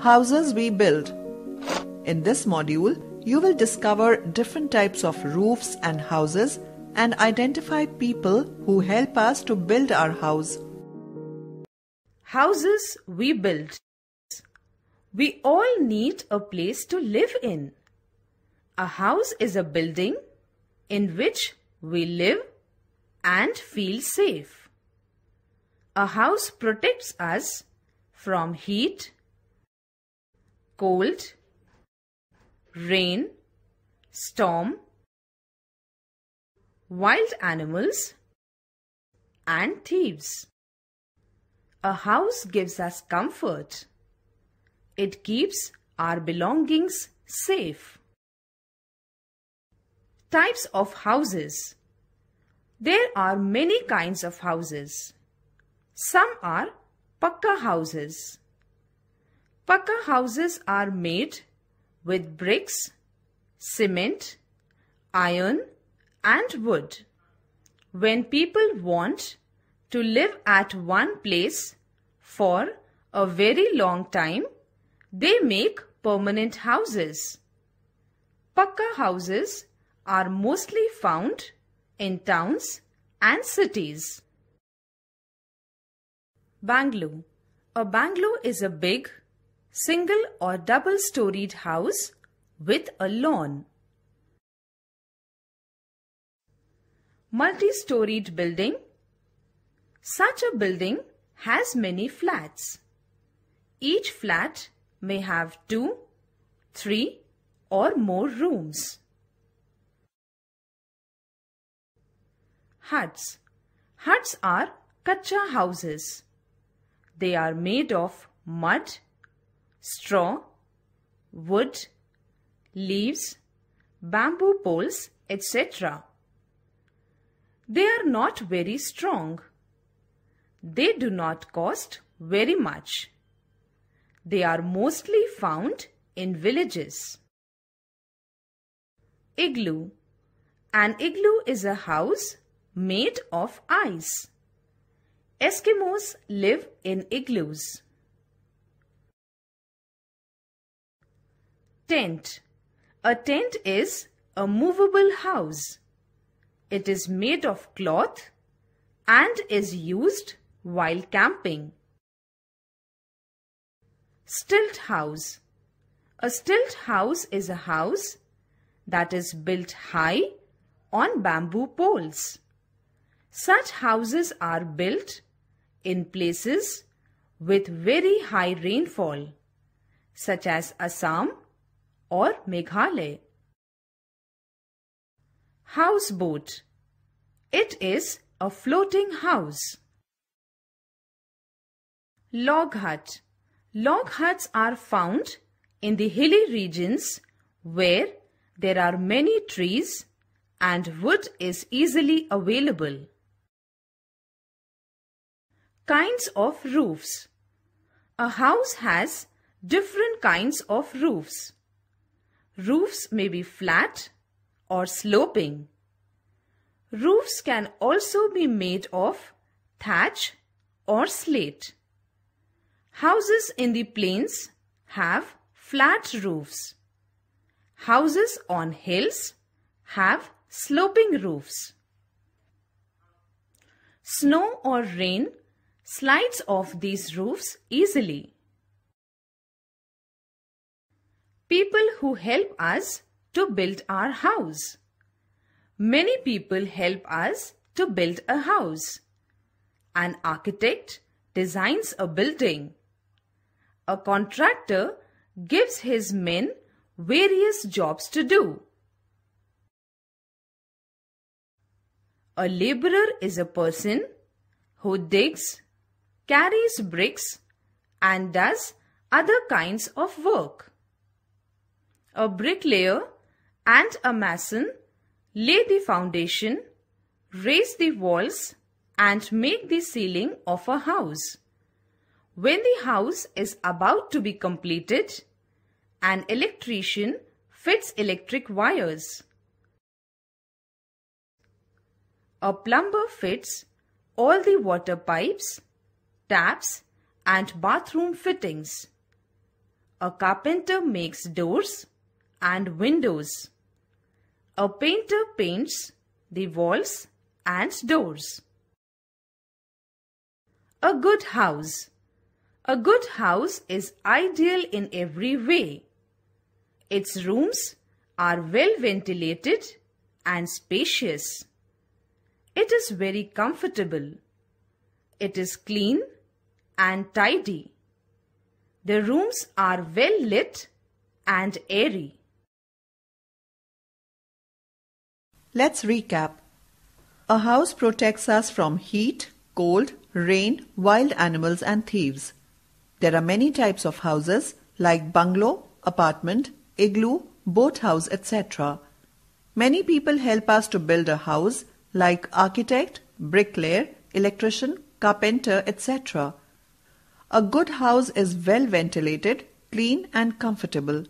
houses we build. In this module, you will discover different types of roofs and houses and identify people who help us to build our house. Houses we build. We all need a place to live in. A house is a building in which we live and feel safe. A house protects us from heat, cold, rain, storm, wild animals, and thieves. A house gives us comfort. It keeps our belongings safe. Types of houses. There are many kinds of houses. Some are pakka houses. Pakka houses are made with bricks, cement, iron and wood. When people want to live at one place for a very long time, they make permanent houses. Pakka houses are mostly found in towns and cities. Bungalow. A bungalow is a big, single or double-storied house with a lawn. Multi-storied building. Such a building has many flats. Each flat may have 2, 3 or more rooms. Huts. Huts are kacha houses. They are made of mud, straw, wood, leaves, bamboo poles, etc. They are not very strong. They do not cost very much. They are mostly found in villages. Igloo. An igloo is a house made of ice. Eskimos live in igloos. Tent. A tent is a movable house. It is made of cloth and is used while camping. Stilt house. A stilt house is a house that is built high on bamboo poles. Such houses are built in places with very high rainfall, such as Assam or Meghalaya. Houseboat. It is a floating house. Log hut. Log huts are found in the hilly regions where there are many trees and wood is easily available. Kinds of roofs. A house has different kinds of roofs. Roofs may be flat or sloping. Roofs can also be made of thatch or slate. Houses in the plains have flat roofs. Houses on hills have sloping roofs. Snow or rain slides off these roofs easily. People who help us to build our house. Many people help us to build a house. An architect designs a building. A contractor gives his men various jobs to do. A laborer is a person who digs, carries bricks, and does other kinds of work. A bricklayer and a mason lay the foundation, raise the walls, and make the ceiling of a house. When the house is about to be completed, an electrician fits electric wires. A plumber fits all the water pipes, taps, and bathroom fittings. A carpenter makes doors and windows. A painter paints the walls and doors. A good house. A good house is ideal in every way. Its rooms are well ventilated and spacious. It is very comfortable. It is clean and tidy. The rooms are well lit and airy. Let's recap. A house protects us from heat, cold, rain, wild animals and thieves. There are many types of houses like bungalow, apartment, igloo, boathouse, etc. Many people help us to build a house like architect, bricklayer, electrician, carpenter, etc. A good house is well ventilated, clean and comfortable.